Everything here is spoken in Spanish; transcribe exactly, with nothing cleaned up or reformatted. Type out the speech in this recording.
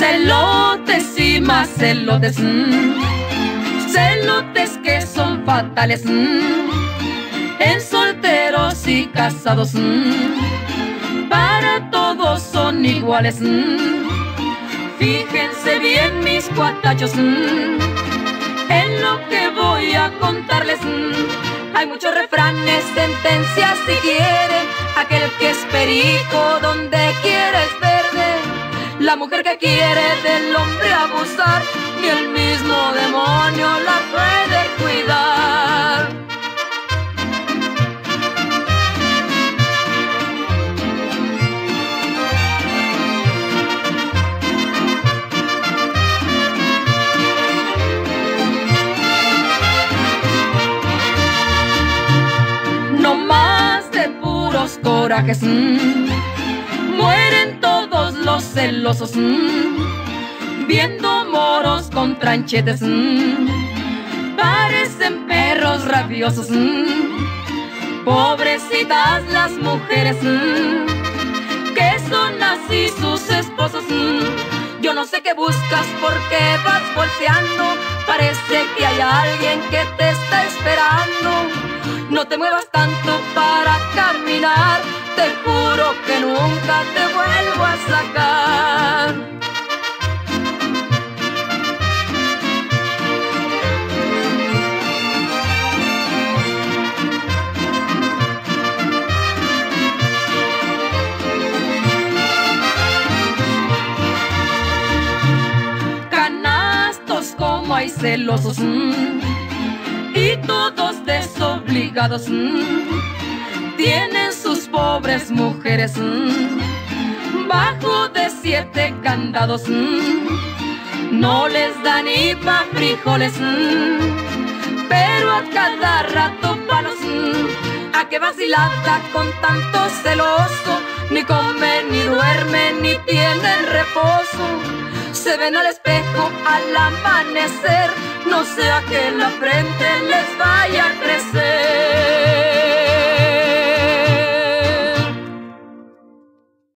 celotes y más celotes, mmm. Celotes que son fatales, mmm. En solteros y casados, mmm. Para todos son iguales, mmm. Fíjense bien mis cuatachos, mmm. En lo que voy a contarles, mmm. Hay muchos refranes, sentencias si quieren. Aquel que es perico donde quiera es verde. La mujer que quiere del hombre abusar, ni el mismo demonio la puede cuidar. No más de puros corajes, mmm, mueren todos los celosos, mmm, viendo moros con tranchetes, mmm, parecen perros rabiosos, mmm, pobrecitas las mujeres, mmm, que son así sus esposos, mmm. Yo no sé qué buscas porque vas volteando, parece que hay alguien que te está esperando. No te muevas tanto para caminar, te juro que nunca te vuelvo a sacar. Canastos como hay celosos, mmm, y todos desobligados, mmm, tienen sus pobres mujeres, mmm, bajo de siete candados, mmm, no les dan ni pa' frijoles, mmm, pero a cada rato palos, mmm. A qué vacilada con tanto celoso, ni comen, ni duermen, ni tienen reposo. Se ven al espejo al amanecer, no sea que la frente les vaya a crecer.